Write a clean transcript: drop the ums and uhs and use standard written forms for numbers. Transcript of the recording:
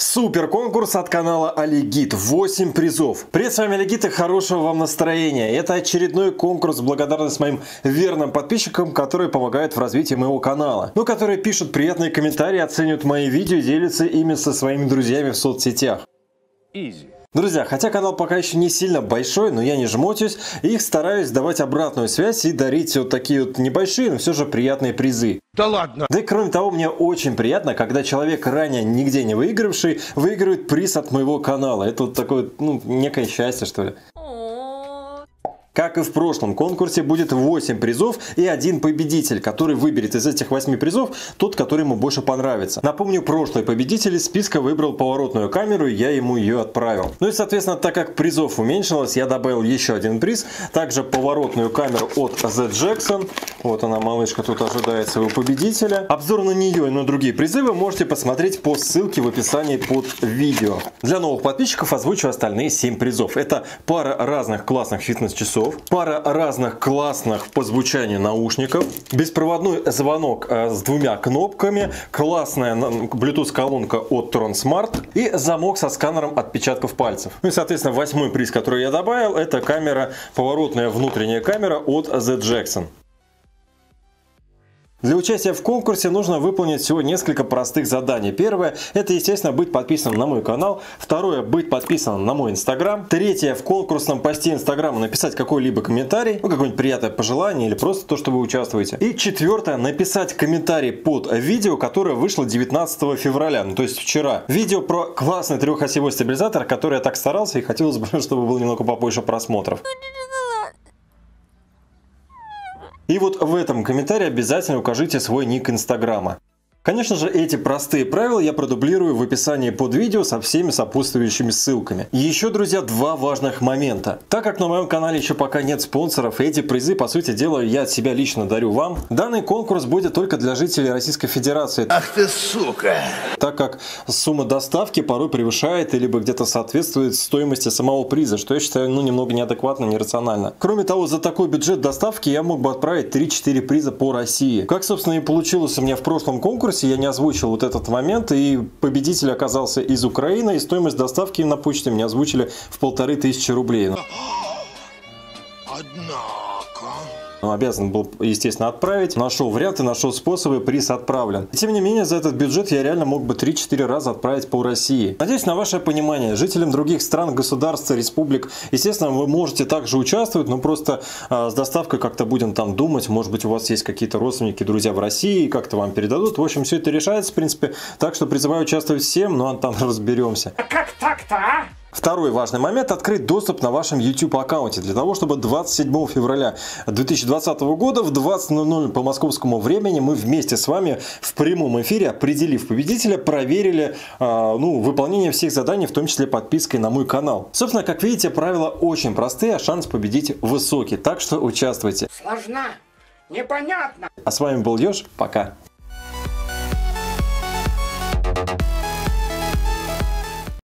Супер конкурс от канала Alie GID. 8 призов. Привет, с вами Alie GID и хорошего вам настроения. Это очередной конкурс, благодарность моим верным подписчикам, которые помогают в развитии моего канала. Ну, которые пишут приятные комментарии, оценивают мои видео, делятся ими со своими друзьями в соцсетях. Easy. Друзья, хотя канал пока еще не сильно большой, но я не жмотюсь и стараюсь давать обратную связь и дарить вот такие вот небольшие, но все же приятные призы. Да ладно! Да и кроме того, мне очень приятно, когда человек, ранее нигде не выигравший, выигрывает приз от моего канала. Это вот такое, ну, некое счастье, что ли. Как и в прошлом конкурсе, будет 8 призов и 1 победитель, который выберет из этих 8 призов тот, который ему больше понравится. Напомню, прошлый победитель из списка выбрал поворотную камеру, и я ему ее отправил. Ну и, соответственно, так как призов уменьшилось, я добавил еще один приз. Также поворотную камеру от Zjuxin. Вот она, малышка, тут ожидает своего победителя. Обзор на нее и на другие призывы можете посмотреть по ссылке в описании под видео. Для новых подписчиков озвучу остальные 7 призов. Это пара разных классных фитнес-часов, пара разных классных по звучанию наушников, беспроводной звонок с двумя кнопками, классная Bluetooth колонка от TronSmart и замок со сканером отпечатков пальцев. Ну и, соответственно, 8-й приз, который я добавил, это камера, поворотная внутренняя камера от Zjuxin. Для участия в конкурсе нужно выполнить всего несколько простых заданий. Первое – это, естественно, быть подписанным на мой канал. Второе – быть подписанным на мой Инстаграм. Третье – в конкурсном посте Инстаграма написать какой-либо комментарий, ну, какое-нибудь приятное пожелание или просто то, что вы участвуете. И четвертое – написать комментарий под видео, которое вышло 19 февраля, ну, то есть вчера. Видео про классный трехосевой стабилизатор, который я так старался и хотелось бы, чтобы было немного побольше просмотров. И вот в этом комментарии обязательно укажите свой ник Инстаграма. Конечно же, эти простые правила я продублирую в описании под видео со всеми сопутствующими ссылками. И еще, друзья, два важных момента. Так как на моем канале еще пока нет спонсоров, и эти призы, по сути дела, я от себя лично дарю вам, данный конкурс будет только для жителей Российской Федерации. Ах ты сука! Так как сумма доставки порой превышает или где-то соответствует стоимости самого приза, что я считаю, ну, немного неадекватно, нерационально. Кроме того, за такой бюджет доставки я мог бы отправить 3-4 приза по России. Как, собственно, и получилось у меня в прошлом конкурсе, я не озвучил вот этот момент, и победитель оказался из Украины, и стоимость доставки на почте мне озвучили в 1500 рублей. Обязан был, естественно, отправить. Нашел варианты, нашел способы, приз отправлен. Тем не менее, за этот бюджет я реально мог бы 3-4 раза отправить по России. Надеюсь на ваше понимание. Жителям других стран, государств, республик, естественно, вы можете также участвовать, но просто с доставкой как-то будем там думать. Может быть, у вас есть какие-то родственники, друзья в России, как-то вам передадут. В общем, все это решается, в принципе. Так что призываю участвовать всем, но там разберемся. Как так-то, а? Второй важный момент – открыть доступ на вашем YouTube аккаунте для того, чтобы 27 февраля 2020 года в 20:00 по московскому времени мы вместе с вами в прямом эфире, определив победителя, проверили выполнение всех заданий, в том числе подпиской на мой канал. Собственно, как видите, правила очень простые, а шанс победить высокий, так что участвуйте. Сложно, непонятно. А с вами был Ёж, пока.